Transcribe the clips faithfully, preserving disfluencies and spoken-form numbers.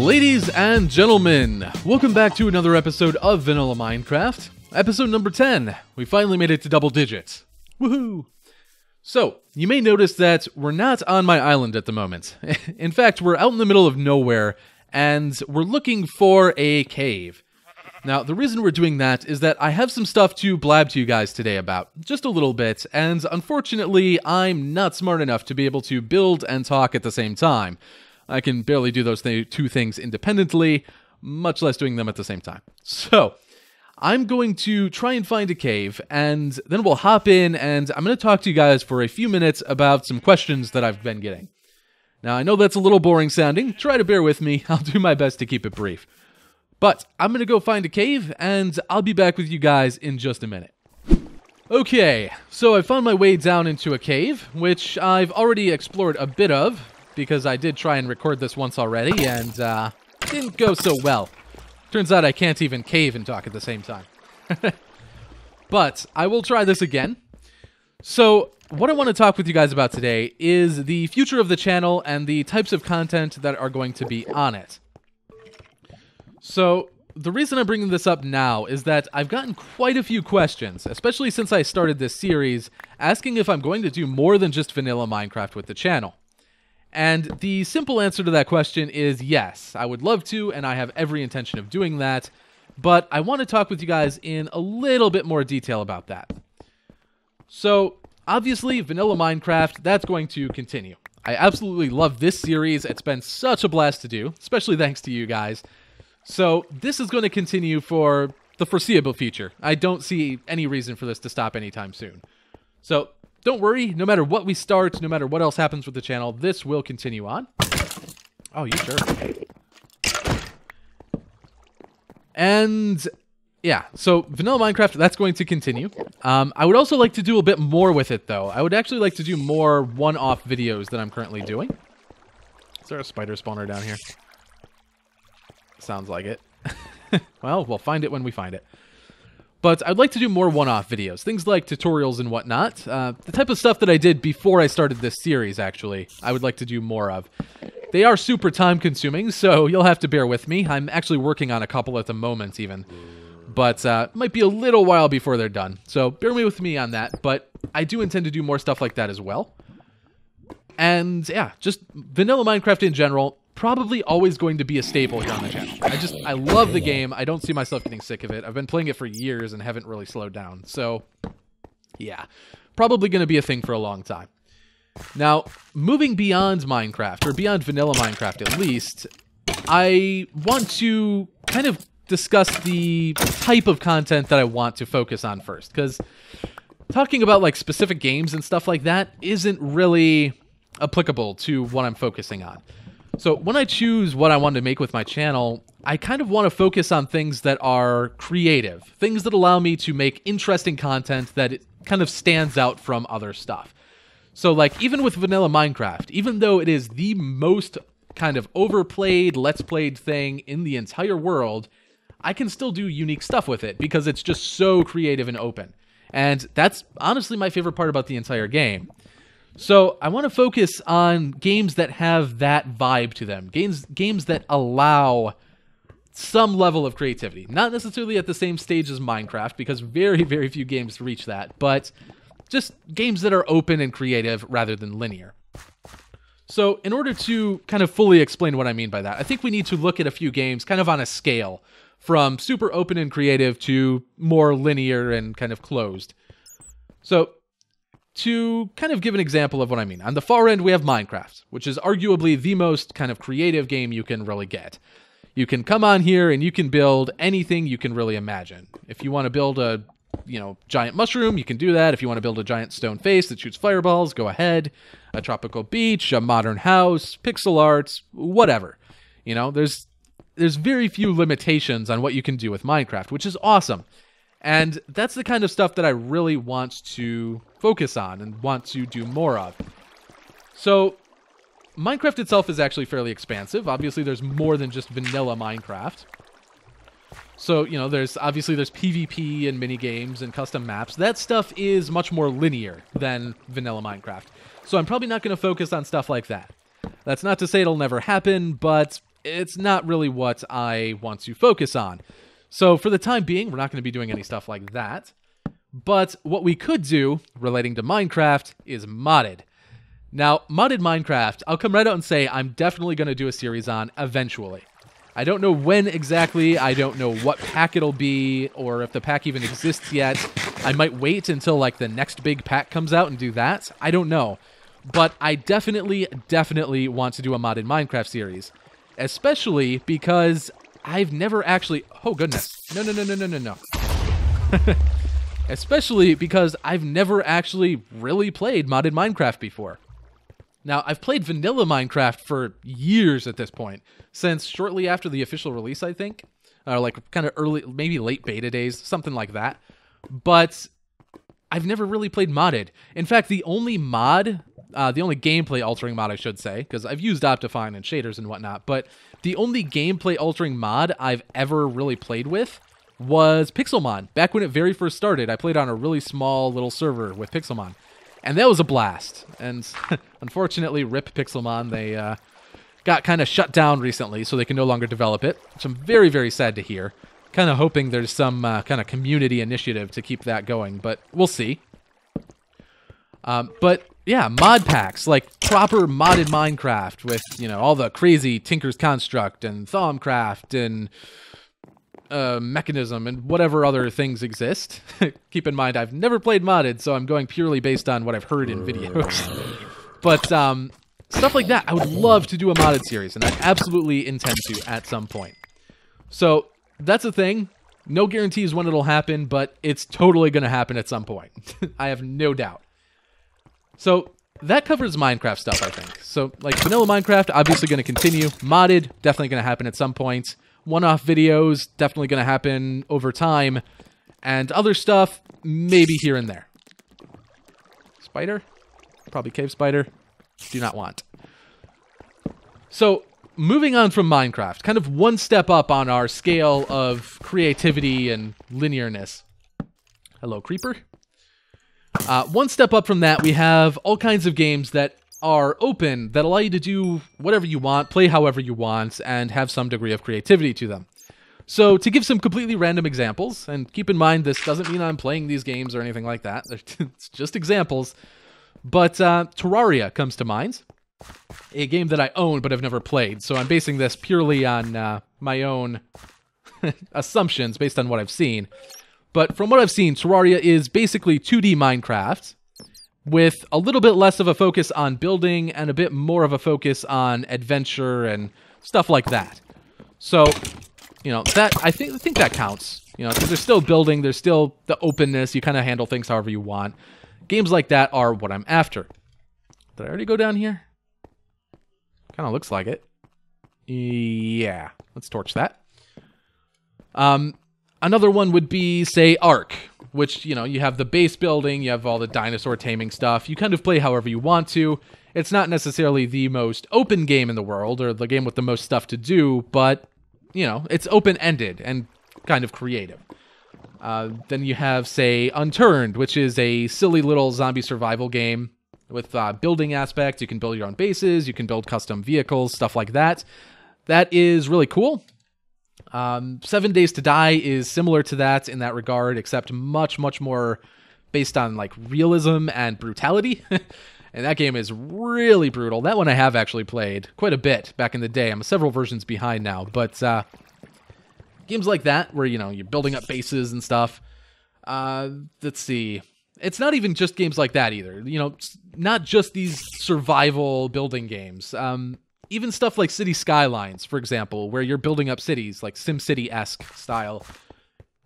Ladies and gentlemen, welcome back to another episode of Vanilla Minecraft, episode number ten. We finally made it to double digits. Woohoo! So, you may notice that we're not on my island at the moment. In fact, we're out in the middle of nowhere, and we're looking for a cave. Now, the reason we're doing that is that I have some stuff to blab to you guys today about, just a little bit, and unfortunately, I'm not smart enough to be able to build and talk at the same time. I can barely do those th- two things independently, much less doing them at the same time. So, I'm going to try and find a cave, and then we'll hop in, and I'm going to talk to you guys for a few minutes about some questions that I've been getting. Now, I know that's a little boring sounding. Try to bear with me. I'll do my best to keep it brief. But I'm going to go find a cave, and I'll be back with you guys in just a minute. Okay, so I found my way down into a cave, which I've already explored a bit of, because I did try and record this once already, and uh, didn't go so well. Turns out I can't even cave and talk at the same time. But I will try this again. So, what I want to talk with you guys about today is the future of the channel and the types of content that are going to be on it. So, the reason I'm bringing this up now is that I've gotten quite a few questions, especially since I started this series, asking if I'm going to do more than just vanilla Minecraft with the channel. And the simple answer to that question is yes, I would love to, and I have every intention of doing that, but I want to talk with you guys in a little bit more detail about that. So, obviously, vanilla Minecraft, that's going to continue. I absolutely love this series. It's been such a blast to do, especially thanks to you guys. So, this is going to continue for the foreseeable future. I don't see any reason for this to stop anytime soon. So, don't worry, no matter what we start, no matter what else happens with the channel, this will continue on. Oh, you sure? And, yeah, so vanilla Minecraft, that's going to continue. Um, I would also like to do a bit more with it, though. I would actually like to do more one-off videos than I'm currently doing. Is there a spider spawner down here? Sounds like it. Well, we'll find it when we find it. But I'd like to do more one-off videos, things like tutorials and whatnot. Uh, the type of stuff that I did before I started this series, actually, I would like to do more of. They are super time-consuming, so you'll have to bear with me. I'm actually working on a couple at the moment, even. But uh, it might be a little while before they're done, so bear with me on that. But I do intend to do more stuff like that as well. And, yeah, just vanilla Minecraft in general, probably always going to be a staple here on the channel. I just, I love the game. I don't see myself getting sick of it. I've been playing it for years and haven't really slowed down. So, yeah, probably going to be a thing for a long time. Now, moving beyond Minecraft, or beyond vanilla Minecraft at least, I want to kind of discuss the type of content that I want to focus on first, because talking about, like, specific games and stuff like that isn't really applicable to what I'm focusing on. So when I choose what I want to make with my channel, I kind of want to focus on things that are creative, things that allow me to make interesting content that it kind of stands out from other stuff. So, like, even with vanilla Minecraft, even though it is the most kind of overplayed, let's played thing in the entire world, I can still do unique stuff with it because it's just so creative and open. And that's honestly my favorite part about the entire game. So I want to focus on games that have that vibe to them, games games that allow some level of creativity. Not necessarily at the same stage as Minecraft, because very, very few games reach that, but just games that are open and creative rather than linear. So in order to kind of fully explain what I mean by that, I think we need to look at a few games kind of on a scale, from super open and creative to more linear and kind of closed. So, to kind of give an example of what I mean, on the far end we have Minecraft, which is arguably the most kind of creative game you can really get. You can come on here and you can build anything you can really imagine. If you want to build a, you know, giant mushroom, you can do that. If you want to build a giant stone face that shoots fireballs, go ahead. A tropical beach, a modern house, pixel arts, whatever. You know, there's there's very few limitations on what you can do with Minecraft, which is awesome. And that's the kind of stuff that I really want to focus on and want to do more of. So, Minecraft itself is actually fairly expansive. Obviously, there's more than just vanilla Minecraft. So, you know, there's obviously there's PvP and minigames and custom maps. That stuff is much more linear than vanilla Minecraft. So I'm probably not going to focus on stuff like that. That's not to say it'll never happen, but it's not really what I want to focus on. So for the time being, we're not going to be doing any stuff like that. But what we could do relating to Minecraft is modded. Now, modded Minecraft, I'll come right out and say I'm definitely going to do a series on eventually. I don't know when exactly, I don't know what pack it'll be, or if the pack even exists yet. I might wait until like the next big pack comes out and do that. I don't know. But I definitely, definitely want to do a modded Minecraft series. Especially because I've never actually... Oh, goodness. No, no, no, no, no, no, no. Especially because I've never actually really played modded Minecraft before. Now, I've played vanilla Minecraft for years at this point. Since shortly after the official release, I think. Or like kind of early, maybe late beta days, something like that. But I've never really played modded. In fact, the only mod... Uh, the only gameplay-altering mod, I should say, because I've used Optifine and shaders and whatnot, but the only gameplay-altering mod I've ever really played with was Pixelmon. Back when it very first started, I played on a really small little server with Pixelmon, and that was a blast. And unfortunately, RIP Pixelmon, they uh, got kind of shut down recently, so they can no longer develop it, which I'm very, very sad to hear. Kind of hoping there's some uh, kind of community initiative to keep that going, but we'll see. Um, but... Yeah, mod packs, like proper modded Minecraft with, you know, all the crazy Tinker's Construct and Thaumcraft and uh, Mechanism and whatever other things exist. Keep in mind, I've never played modded, so I'm going purely based on what I've heard in videos. But um, stuff like that, I would love to do a modded series, and I absolutely intend to at some point. So that's the thing. No guarantees when it'll happen, but it's totally going to happen at some point. I have no doubt. So that covers Minecraft stuff, I think. So like vanilla Minecraft, obviously going to continue. Modded, definitely going to happen at some point. One-off videos, definitely going to happen over time. And other stuff, maybe here and there. Spider? Probably cave spider. Do not want. So moving on from Minecraft, kind of one step up on our scale of creativity and linearness. Hello, creeper. Uh, one step up from that, we have all kinds of games that are open, that allow you to do whatever you want, play however you want, and have some degree of creativity to them. So to give some completely random examples, and keep in mind this doesn't mean I'm playing these games or anything like that, it's just examples, but uh, Terraria comes to mind, a game that I own but I've never played, so I'm basing this purely on uh, my own assumptions based on what I've seen. But from what I've seen, Terraria is basically two D Minecraft with a little bit less of a focus on building and a bit more of a focus on adventure and stuff like that. So, you know, that I think I think that counts. You know, because there's still building, there's still the openness, you kind of handle things however you want. Games like that are what I'm after. Did I already go down here? Kind of looks like it. Yeah, let's torch that. Um... Another one would be, say, Ark, which, you know, you have the base building, you have all the dinosaur taming stuff, you kind of play however you want to. It's not necessarily the most open game in the world, or the game with the most stuff to do, but, you know, it's open-ended and kind of creative. Uh, then you have, say, Unturned, which is a silly little zombie survival game with uh, building aspects. You can build your own bases, you can build custom vehicles, stuff like that. That is really cool. Um, Seven Days to Die is similar to that in that regard, except much, much more based on like realism and brutality. And that game is really brutal. That one I have actually played quite a bit back in the day. I'm several versions behind now, but uh, games like that where, you know, you're building up bases and stuff. Uh, let's see. It's not even just games like that either. You know, not just these survival building games. Um, Even stuff like City Skylines, for example, where you're building up cities, like SimCity-esque style,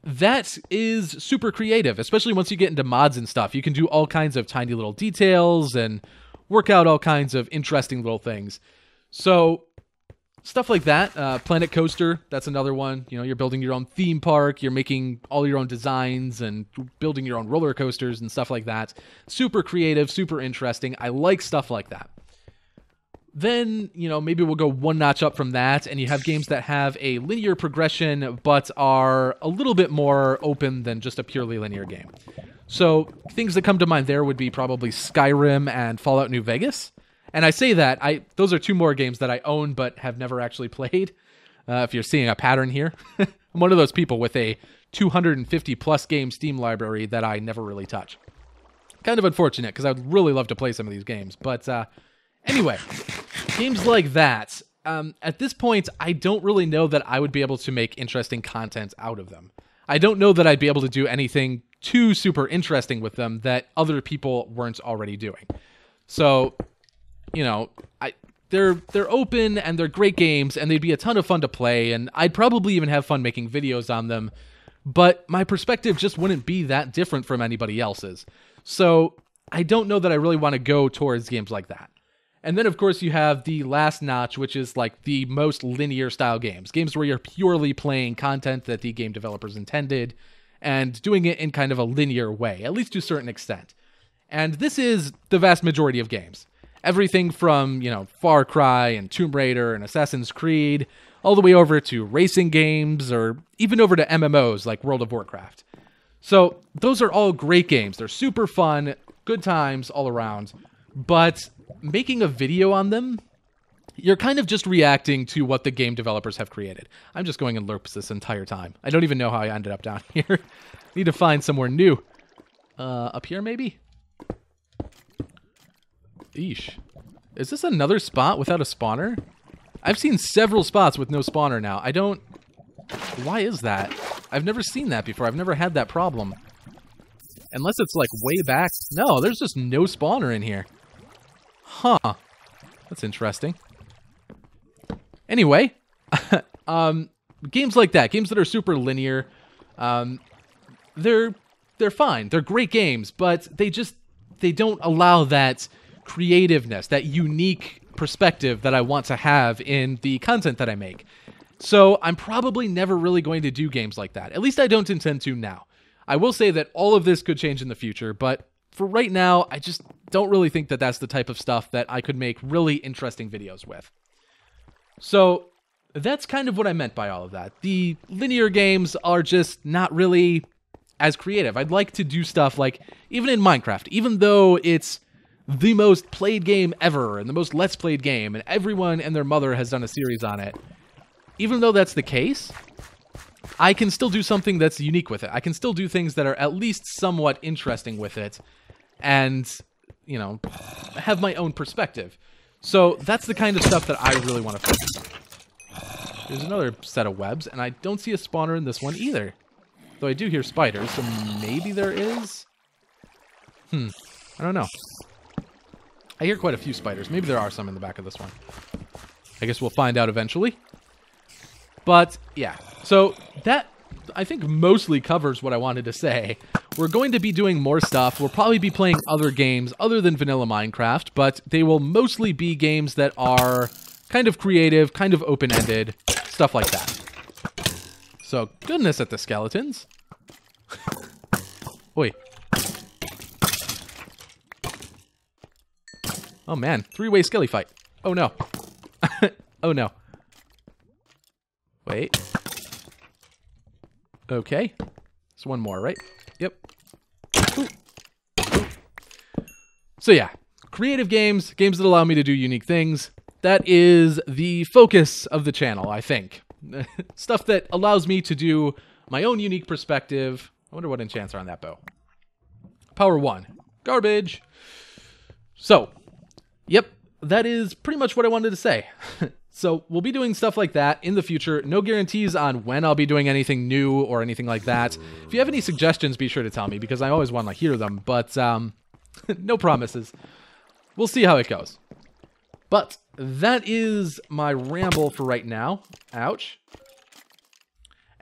that is super creative, especially once you get into mods and stuff. You can do all kinds of tiny little details and work out all kinds of interesting little things. So stuff like that, uh, Planet Coaster, that's another one. You know, you're building your own theme park, you're making all your own designs and building your own roller coasters and stuff like that. Super creative, super interesting. I like stuff like that. Then, you know, maybe we'll go one notch up from that, and you have games that have a linear progression but are a little bit more open than just a purely linear game. So things that come to mind there would be probably Skyrim and Fallout New Vegas, And I say that, I those are two more games that I own but have never actually played. Uh, if you're seeing a pattern here. I'm one of those people with a two hundred fifty plus game Steam library that I never really touch. Kind of unfortunate, because I would really love to play some of these games. But uh, anyway, games like that, um, at this point, I don't really know that I would be able to make interesting content out of them. I don't know that I'd be able to do anything too super interesting with them that other people weren't already doing. So, you know, I they're they're open and they're great games and they'd be a ton of fun to play and I'd probably even have fun making videos on them, but my perspective just wouldn't be that different from anybody else's. So I don't know that I really want to go towards games like that. And then, of course, you have the last notch, which is like the most linear style games, games where you're purely playing content that the game developers intended and doing it in kind of a linear way, at least to a certain extent. And this is the vast majority of games. Everything from, you know, Far Cry and Tomb Raider and Assassin's Creed, all the way over to racing games or even over to M M Os like World of Warcraft. So those are all great games. They're super fun, good times all around. But making a video on them, you're kind of just reacting to what the game developers have created. I'm just going in loops this entire time. I don't even know how I ended up down here. Need to find somewhere new. Uh, up here, maybe? Eesh. Is this another spot without a spawner? I've seen several spots with no spawner now. I don't... Why is that? I've never seen that before. I've never had that problem. Unless it's, like, way back. No, there's just no spawner in here. Huh. That's interesting. Anyway, um, games like that, games that are super linear, um, they're they're fine. They're great games, but they just they don't allow that creativeness, that unique perspective that I want to have in the content that I make. So I'm probably never really going to do games like that. At least I don't intend to now. I will say that all of this could change in the future, but for right now, I just don't really think that that's the type of stuff that I could make really interesting videos with. So that's kind of what I meant by all of that. The linear games are just not really as creative. I'd like to do stuff like, even in Minecraft, even though it's the most played game ever and the most let's played game, and everyone and their mother has done a series on it, even though that's the case, I can still do something that's unique with it. I can still do things that are at least somewhat interesting with it and, you know, have my own perspective. So that's the kind of stuff that I really want to focus on. There's another set of webs, and I don't see a spawner in this one either. Though I do hear spiders, so maybe there is? Hmm. I don't know. I hear quite a few spiders. Maybe there are some in the back of this one. I guess we'll find out eventually. But, yeah. So, that, I think, mostly covers what I wanted to say. We're going to be doing more stuff. We'll probably be playing other games other than Vanilla Minecraft, but they will mostly be games that are kind of creative, kind of open-ended, stuff like that. So, goodness at the skeletons. Oi. Oh, man. Three-way skelly fight. Oh, no. Oh, no. Wait. Okay. There's one more, right? Yep. Ooh. Ooh. So yeah, creative games, games that allow me to do unique things. That is the focus of the channel, I think. Stuff that allows me to do my own unique perspective. I wonder what enchants are on that bow. Power one. Garbage. So, yep, that is pretty much what I wanted to say. So we'll be doing stuff like that in the future. No guarantees on when I'll be doing anything new or anything like that. If you have any suggestions, be sure to tell me because I always want to hear them. But um, no promises. We'll see how it goes. But that is my ramble for right now. Ouch.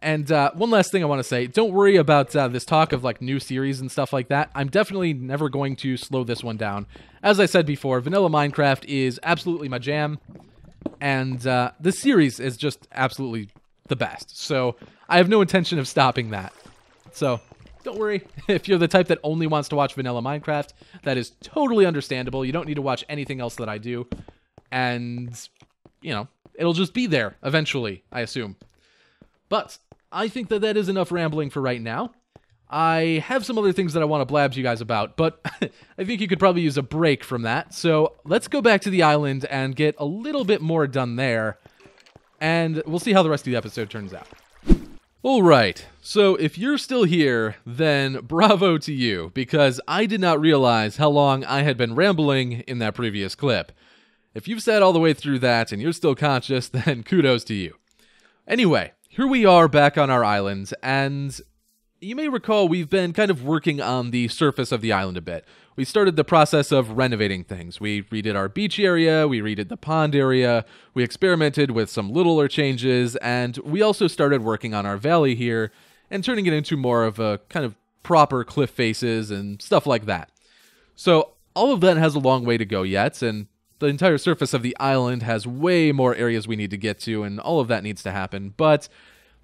And uh, one last thing I want to say. Don't worry about uh, this talk of like new series and stuff like that. I'm definitely never going to slow this one down. As I said before, Vanilla Minecraft is absolutely my jam. And uh, the series is just absolutely the best. So I have no intention of stopping that. So don't worry. If you're the type that only wants to watch Vanilla Minecraft, that is totally understandable. You don't need to watch anything else that I do. And, you know, it'll just be there eventually, I assume. But I think that that is enough rambling for right now. I have some other things that I want to blab to you guys about, but I think you could probably use a break from that. So let's go back to the island and get a little bit more done there, and we'll see how the rest of the episode turns out. All right, so if you're still here, then bravo to you, because I did not realize how long I had been rambling in that previous clip. If you've sat all the way through that and you're still conscious, then kudos to you. Anyway, here we are back on our island, and you may recall we've been kind of working on the surface of the island a bit. We started the process of renovating things. We redid our beach area, we redid the pond area, we experimented with some littler changes, and we also started working on our valley here and turning it into more of a kind of proper cliff faces and stuff like that. So all of that has a long way to go yet, and the entire surface of the island has way more areas we need to get to, and all of that needs to happen, but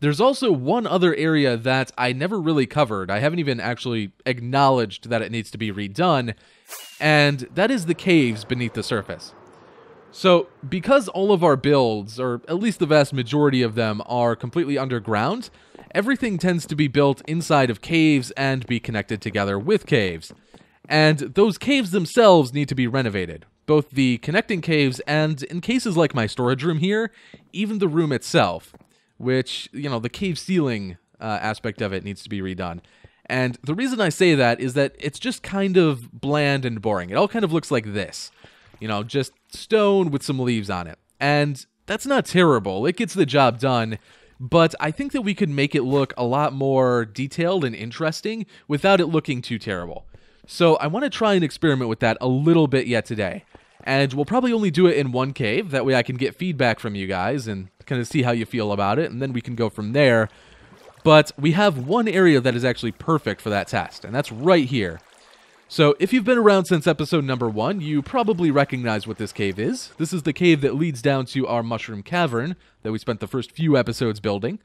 there's also one other area that I never really covered. I haven't even actually acknowledged that it needs to be redone, and that is the caves beneath the surface. So because all of our builds, or at least the vast majority of them, are completely underground, everything tends to be built inside of caves and be connected together with caves. And those caves themselves need to be renovated, both the connecting caves and, in cases like my storage room here, even the room itself, which, you know, the cave ceiling uh, aspect of it needs to be redone. And the reason I say that is that it's just kind of bland and boring. It all kind of looks like this, you know, just stone with some leaves on it. And that's not terrible. It gets the job done, but I think that we could make it look a lot more detailed and interesting without it looking too terrible. So I want to try and experiment with that a little bit yet today. And we'll probably only do it in one cave. That way I can get feedback from you guys and kind of see how you feel about it, and then we can go from there. But we have one area that is actually perfect for that test, and that's right here. So if you've been around since episode number one, you probably recognize what this cave is. This is the cave that leads down to our mushroom cavern that we spent the first few episodes building.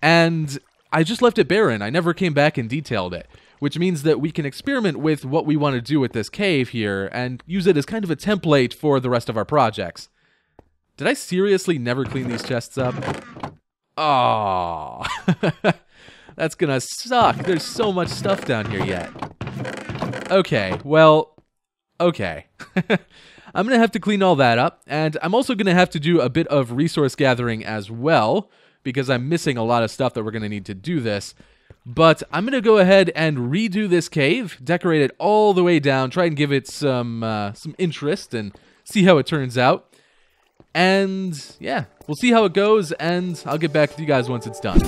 And I just left it barren. I never came back and detailed it, which means that we can experiment with what we want to do with this cave here and use it as kind of a template for the rest of our projects. Did I seriously never clean these chests up? Oh, that's gonna suck. There's so much stuff down here yet. Okay, well, okay. I'm gonna have to clean all that up, and I'm also gonna have to do a bit of resource gathering as well, because I'm missing a lot of stuff that we're gonna need to do this. But I'm going to go ahead and redo this cave, decorate it all the way down, try and give it some uh, some interest and see how it turns out. And yeah, we'll see how it goes, and I'll get back to you guys once it's done.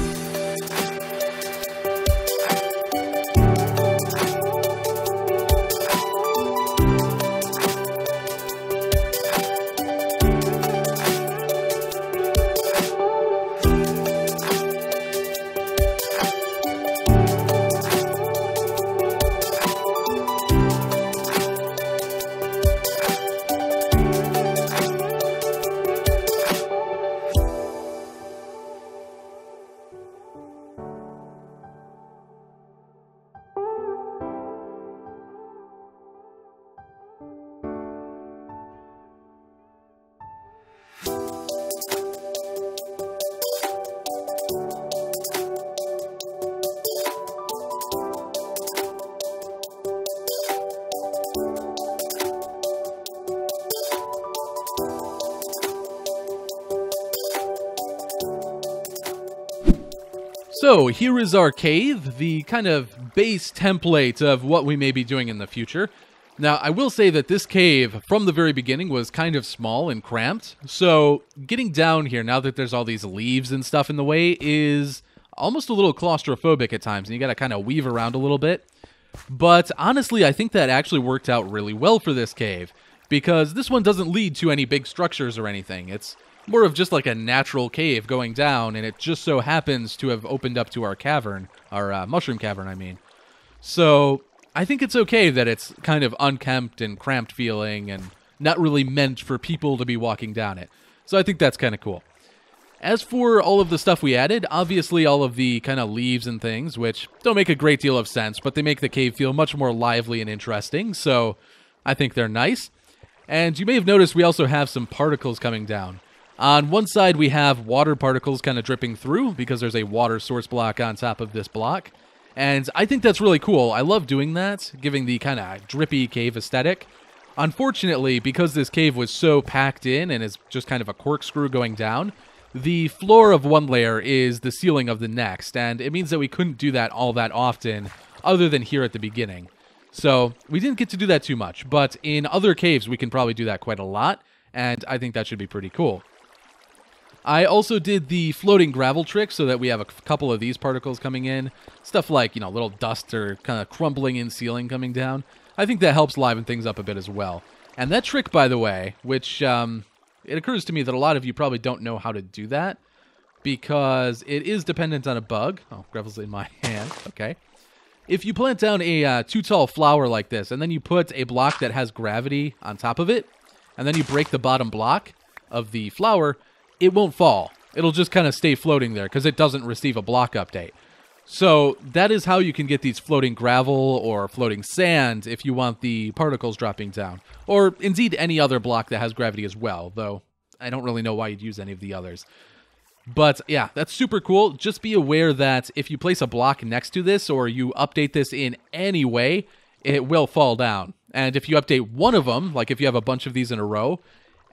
So here is our cave, the kind of base template of what we may be doing in the future. Now, I will say that this cave from the very beginning was kind of small and cramped, so getting down here now that there's all these leaves and stuff in the way is almost a little claustrophobic at times, and you gotta kind of weave around a little bit. But honestly, I think that actually worked out really well for this cave, because this one doesn't lead to any big structures or anything. It's more of just like a natural cave going down, and it just so happens to have opened up to our cavern, our uh, mushroom cavern, I mean. So I think it's okay that it's kind of unkempt and cramped feeling and not really meant for people to be walking down it. So I think that's kind of cool. As for all of the stuff we added, obviously all of the kind of leaves and things, which don't make a great deal of sense, but they make the cave feel much more lively and interesting, so I think they're nice. And you may have noticed we also have some particles coming down. On one side, we have water particles kind of dripping through because there's a water source block on top of this block. And I think that's really cool. I love doing that, giving the kind of drippy cave aesthetic. Unfortunately, because this cave was so packed in and is just kind of a corkscrew going down, the floor of one layer is the ceiling of the next, and it means that we couldn't do that all that often, other than here at the beginning. So we didn't get to do that too much, but in other caves we can probably do that quite a lot, and I think that should be pretty cool. I also did the floating gravel trick so that we have a couple of these particles coming in. Stuff like, you know, little dust or kind of crumbling in ceiling coming down. I think that helps liven things up a bit as well. And that trick, by the way, which um, it occurs to me that a lot of you probably don't know how to do that because it is dependent on a bug. Oh, gravel's in my hand. Okay. If you plant down a uh, too tall flower like this and then you put a block that has gravity on top of it and then you break the bottom block of the flower, it won't fall. It'll just kind of stay floating there because it doesn't receive a block update. So that is how you can get these floating gravel or floating sand if you want the particles dropping down. Or indeed any other block that has gravity as well, though I don't really know why you'd use any of the others. But yeah, that's super cool. Just be aware that if you place a block next to this or you update this in any way, it will fall down. And if you update one of them, like if you have a bunch of these in a row,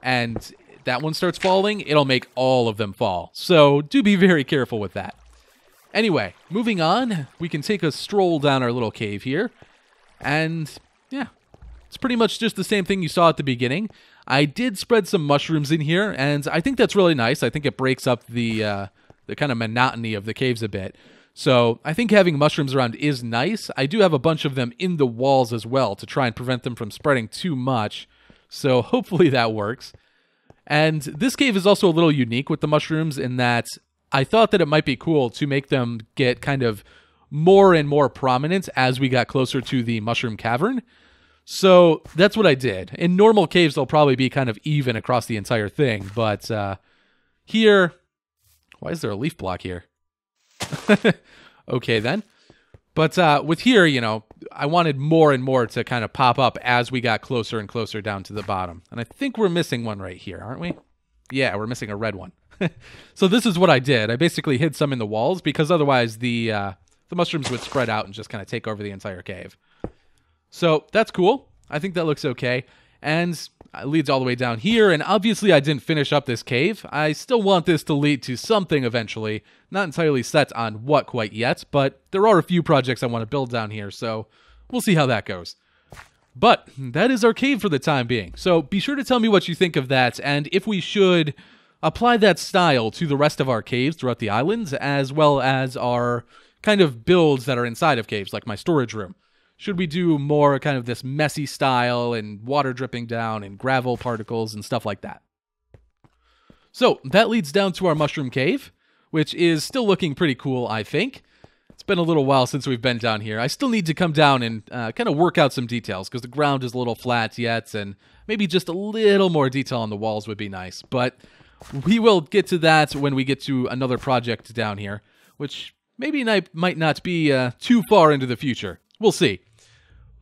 and that one starts falling, it'll make all of them fall. So do be very careful with that. Anyway, moving on, we can take a stroll down our little cave here. And yeah, it's pretty much just the same thing you saw at the beginning. I did spread some mushrooms in here, and I think that's really nice. I think it breaks up the, uh, the kind of monotony of the caves a bit. So I think having mushrooms around is nice. I do have a bunch of them in the walls as well to try and prevent them from spreading too much. So hopefully that works. And this cave is also a little unique with the mushrooms in that I thought that it might be cool to make them get kind of more and more prominent as we got closer to the mushroom cavern. So that's what I did. In normal caves, they'll probably be kind of even across the entire thing. But uh, here, why is there a leaf block here? Okay, then. But uh, with here, you know, I wanted more and more to kind of pop up as we got closer and closer down to the bottom. And I think we're missing one right here, aren't we? Yeah, we're missing a red one. So this is what I did. I basically hid some in the walls because otherwise the, uh, the mushrooms would spread out and just kind of take over the entire cave. So that's cool. I think that looks okay. And it leads all the way down here. And obviously I didn't finish up this cave. I still want this to lead to something eventually. Not entirely set on what quite yet, but there are a few projects I want to build down here. So we'll see how that goes. But that is our cave for the time being. So be sure to tell me what you think of that. And if we should apply that style to the rest of our caves throughout the islands, as well as our kind of builds that are inside of caves, like my storage room. Should we do more kind of this messy style and water dripping down and gravel particles and stuff like that? So that leads down to our mushroom cave, which is still looking pretty cool, I think. It's been a little while since we've been down here. I still need to come down and uh, kind of work out some details because the ground is a little flat yet, and maybe just a little more detail on the walls would be nice. But we will get to that when we get to another project down here, which maybe might not be uh, too far into the future. We'll see.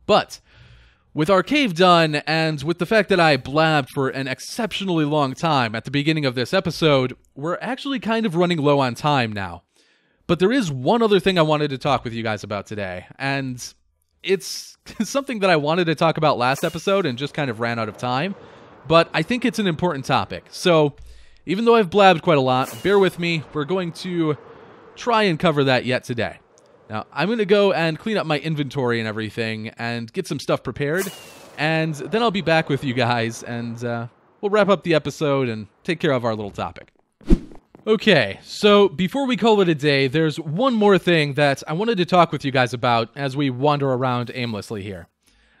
But with our cave done and with the fact that I blabbed for an exceptionally long time at the beginning of this episode, we're actually kind of running low on time now. But there is one other thing I wanted to talk with you guys about today, and it's something that I wanted to talk about last episode and just kind of ran out of time, but I think it's an important topic. So even though I've blabbed quite a lot, bear with me. We're going to try and cover that yet today. Now, I'm going to go and clean up my inventory and everything and get some stuff prepared, and then I'll be back with you guys, and uh, we'll wrap up the episode and take care of our little topic. Okay, so before we call it a day, there's one more thing that I wanted to talk with you guys about as we wander around aimlessly here.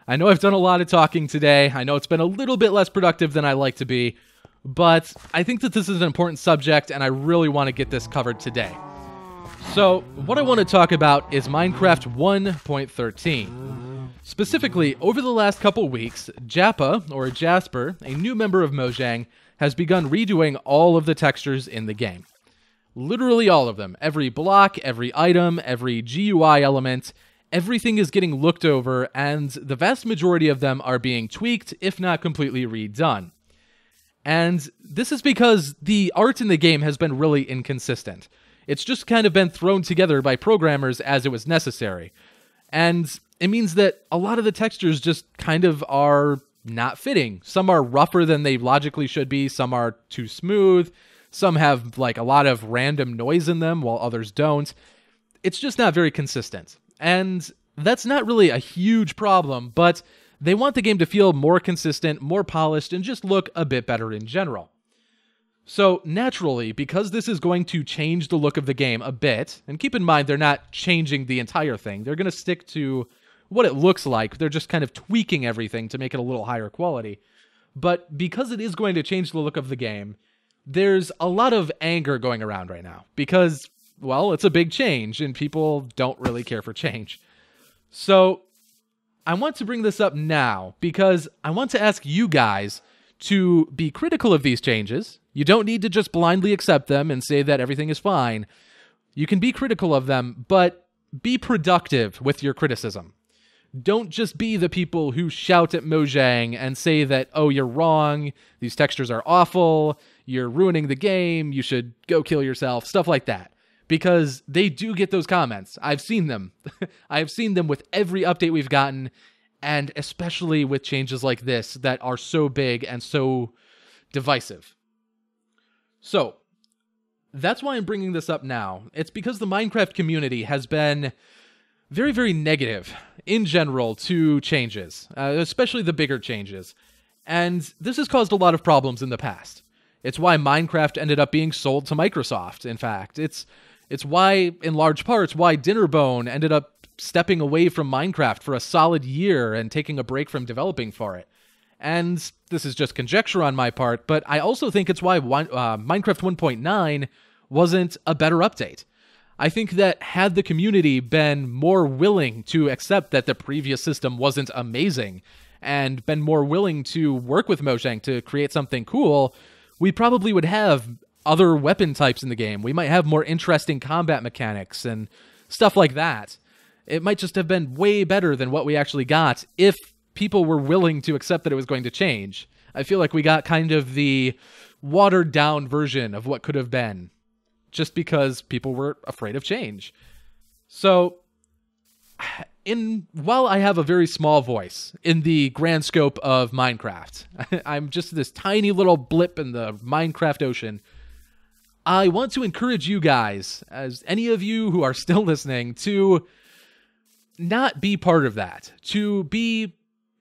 I know I've done a lot of talking today. I know it's been a little bit less productive than I like to be, but I think that this is an important subject, and I really want to get this covered today. So, what I want to talk about is Minecraft one point thirteen. Specifically, over the last couple weeks, Jappa, or Jasper, a new member of Mojang, has begun redoing all of the textures in the game. Literally all of them. Every block, every item, every G U I element, everything is getting looked over, and the vast majority of them are being tweaked, if not completely redone. And this is because the art in the game has been really inconsistent. It's just kind of been thrown together by programmers as it was necessary. And it means that a lot of the textures just kind of are not fitting. Some are rougher than they logically should be. Some are too smooth. Some have like a lot of random noise in them while others don't. It's just not very consistent. And that's not really a huge problem, but they want the game to feel more consistent, more polished, and just look a bit better in general. So naturally, because this is going to change the look of the game a bit, and keep in mind they're not changing the entire thing, they're going to stick to what it looks like, they're just kind of tweaking everything to make it a little higher quality. But because it is going to change the look of the game, there's a lot of anger going around right now, because, well, it's a big change, and people don't really care for change. So I want to bring this up now, because I want to ask you guys to be critical of these changes. You don't need to just blindly accept them and say that everything is fine. You can be critical of them, but be productive with your criticism. Don't just be the people who shout at Mojang and say that, oh, you're wrong, these textures are awful, you're ruining the game, you should go kill yourself, stuff like that. Because they do get those comments. I've seen them. I've seen them with every update we've gotten, and especially with changes like this that are so big and so divisive. So that's why I'm bringing this up now. It's because the Minecraft community has been very, very negative in general to changes, uh, especially the bigger changes. And this has caused a lot of problems in the past. It's why Minecraft ended up being sold to Microsoft, in fact. It's, it's why, in large parts, why Dinnerbone ended up stepping away from Minecraft for a solid year and taking a break from developing for it. And this is just conjecture on my part, but I also think it's why uh, Minecraft one point nine wasn't a better update. I think that had the community been more willing to accept that the previous system wasn't amazing and been more willing to work with Mojang to create something cool, we probably would have other weapon types in the game. We might have more interesting combat mechanics and stuff like that. It might just have been way better than what we actually got if people were willing to accept that it was going to change. I feel like we got kind of the watered down version of what could have been just because people were afraid of change. So in while I have a very small voice in the grand scope of Minecraft, I'm just this tiny little blip in the Minecraft ocean. I want to encourage you guys, as any of you who are still listening, to not be part of that, to be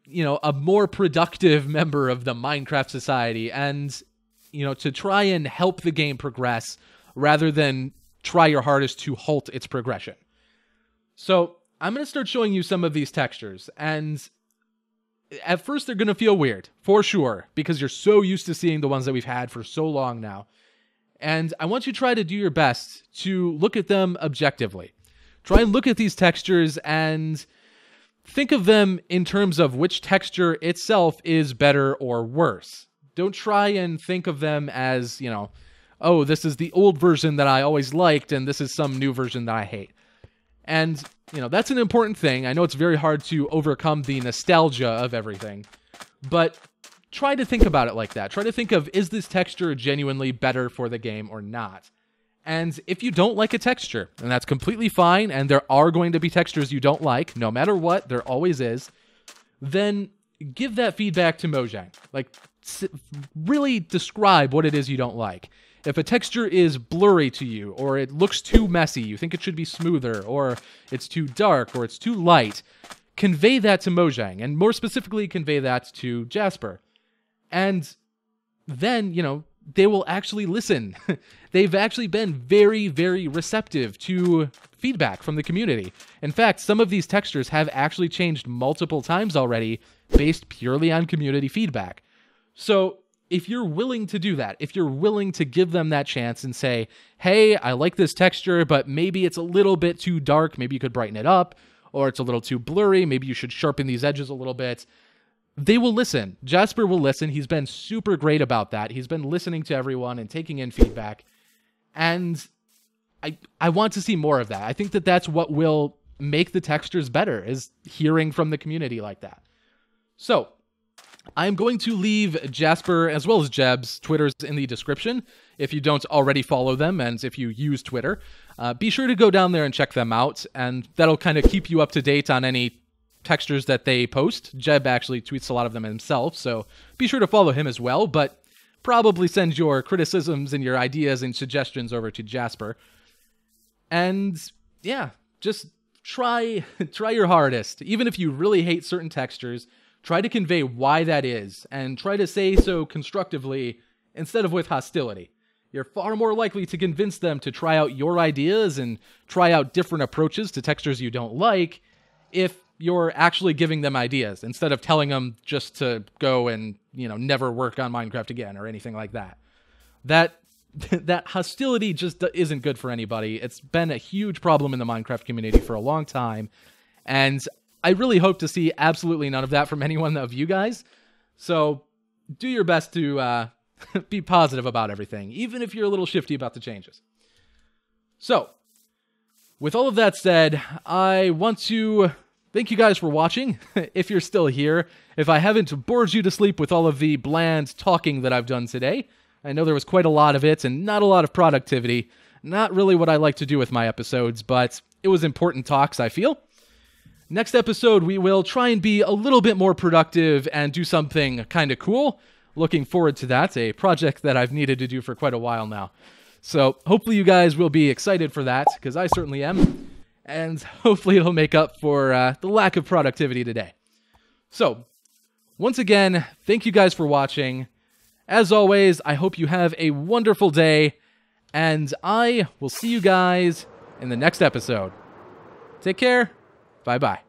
you know, a more productive member of the Minecraft society and, you know, to try and help the game progress rather than try your hardest to halt its progression. So I'm going to start showing you some of these textures, and at first they're going to feel weird for sure, because you're so used to seeing the ones that we've had for so long now. And I want you to try to do your best to look at them objectively. Try and look at these textures and think of them in terms of which texture itself is better or worse. Don't try and think of them as, you know, oh, this is the old version that I always liked and this is some new version that I hate. And, you know, that's an important thing. I know it's very hard to overcome the nostalgia of everything, but try to think about it like that. Try to think of, is this texture genuinely better for the game or not? And if you don't like a texture, and that's completely fine, and there are going to be textures you don't like, no matter what, there always is, then give that feedback to Mojang. Like, really describe what it is you don't like. If a texture is blurry to you, or it looks too messy, you think it should be smoother, or it's too dark, or it's too light, convey that to Mojang, and more specifically, convey that to Jasper. And then, you know, they will actually listen. They've actually been very, very receptive to feedback from the community. In fact, some of these textures have actually changed multiple times already based purely on community feedback. So if you're willing to do that, if you're willing to give them that chance and say, hey, I like this texture, but maybe it's a little bit too dark, maybe you could brighten it up, or it's a little too blurry, maybe you should sharpen these edges a little bit, they will listen. Jasper will listen. He's been super great about that. He's been listening to everyone and taking in feedback. And I I want to see more of that. I think that that's what will make the textures better, is hearing from the community like that. So I'm going to leave Jasper as well as Jeb's Twitters in the description. If you don't already follow them, and if you use Twitter, uh, be sure to go down there and check them out, and that'll kind of keep you up to date on any textures that they post. Jeb actually tweets a lot of them himself, so be sure to follow him as well, but probably send your criticisms and your ideas and suggestions over to Jasper. And yeah, just try try your hardest. Even if you really hate certain textures, try to convey why that is, and try to say so constructively instead of with hostility. You're far more likely to convince them to try out your ideas and try out different approaches to textures you don't like if you're actually giving them ideas instead of telling them just to go and, you know, never work on Minecraft again or anything like that. That that hostility just isn't good for anybody. It's been a huge problem in the Minecraft community for a long time, and I really hope to see absolutely none of that from anyone of you guys. So do your best to uh, be positive about everything, even if you're a little shifty about the changes. So with all of that said, I want to thank you guys for watching, if you're still here. If I haven't bored you to sleep with all of the bland talking that I've done today, I know there was quite a lot of it and not a lot of productivity. Not really what I like to do with my episodes, but it was important talks, I feel. Next episode, we will try and be a little bit more productive and do something kind of cool. Looking forward to that, a project that I've needed to do for quite a while now. So hopefully you guys will be excited for that, because I certainly am. And hopefully it'll make up for uh, the lack of productivity today. So, once again, thank you guys for watching. As always, I hope you have a wonderful day, and I will see you guys in the next episode. Take care. Bye-bye.